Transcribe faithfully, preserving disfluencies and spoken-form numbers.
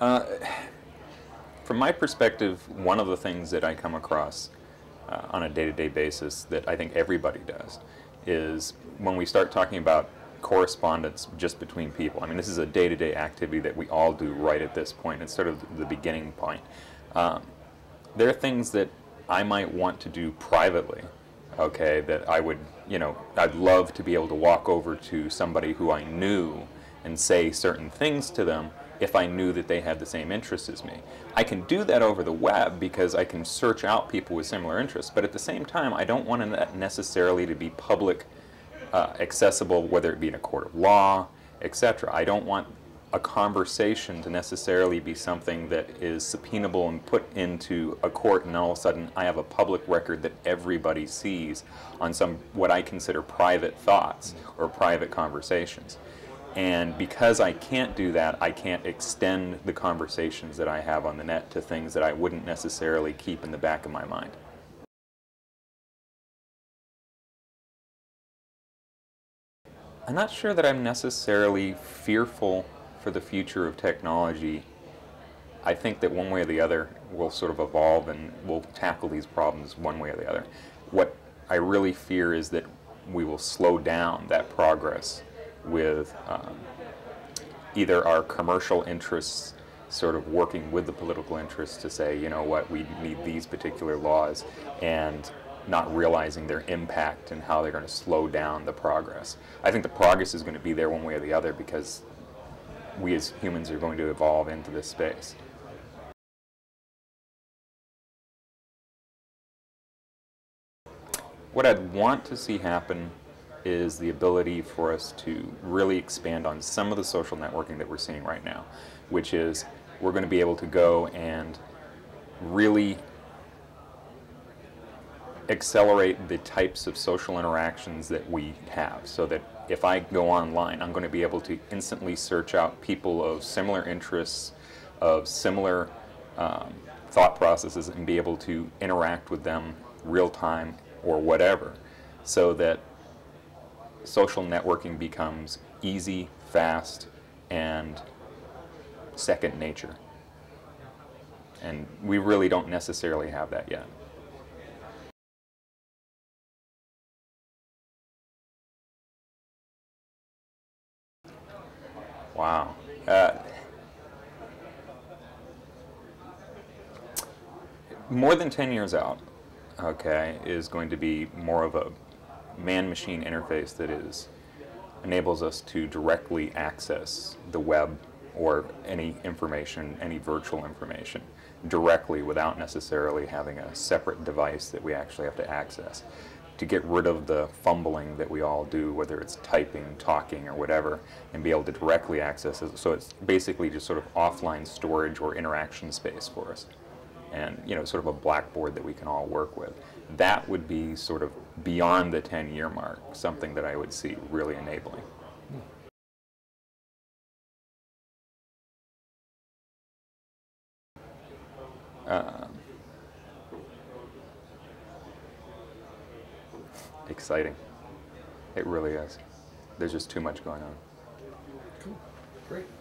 Uh, from my perspective, one of the things that I come across uh, on a day-to-day basis that I think everybody does is when we start talking about correspondence just between people. I mean, this is a day-to-day activity that we all do right at this point. It's sort of the beginning point. Um, there are things that I might want to do privately, okay, that I would, you know, I'd love to be able to walk over to somebody who I knew and say certain things to them if I knew that they had the same interests as me. I can do that over the web because I can search out people with similar interests, but at the same time, I don't want it necessarily to be public Uh, accessible, whether it be in a court of law, et cetera. I don't want a conversation to necessarily be something that is subpoenable and put into a court, and all of a sudden I have a public record that everybody sees on some what I consider private thoughts or private conversations. And because I can't do that, I can't extend the conversations that I have on the net to things that I wouldn't necessarily keep in the back of my mind. I'm not sure that I'm necessarily fearful for the future of technology. I think that one way or the other we'll sort of evolve and we'll tackle these problems one way or the other. What I really fear is that we will slow down that progress with um, either our commercial interests sort of working with the political interests to say, you know what, we need these particular laws, and not realizing their impact and how they're going to slow down the progress. I think the progress is going to be there one way or the other because we as humans are going to evolve into this space. What I'd want to see happen is the ability for us to really expand on some of the social networking that we're seeing right now, which is we're going to be able to go and really accelerate the types of social interactions that we have, so that if I go online, I'm going to be able to instantly search out people of similar interests, of similar um, thought processes, and be able to interact with them real time or whatever, so that social networking becomes easy, fast, and second nature. And we really don't necessarily have that yet. Wow. Uh, more than ten years out, okay, is going to be more of a man-machine interface that is enables us to directly access the web or any information, any virtual information, directly without necessarily having a separate device that we actually have to access, to get rid of the fumbling that we all do, whether it's typing, talking, or whatever, and be able to directly access it. So it's basically just sort of offline storage or interaction space for us. And, you know, sort of a blackboard that we can all work with. That would be sort of beyond the ten-year mark, something that I would see really enabling. Uh, Exciting. It really is. There's just too much going on. Cool. Great.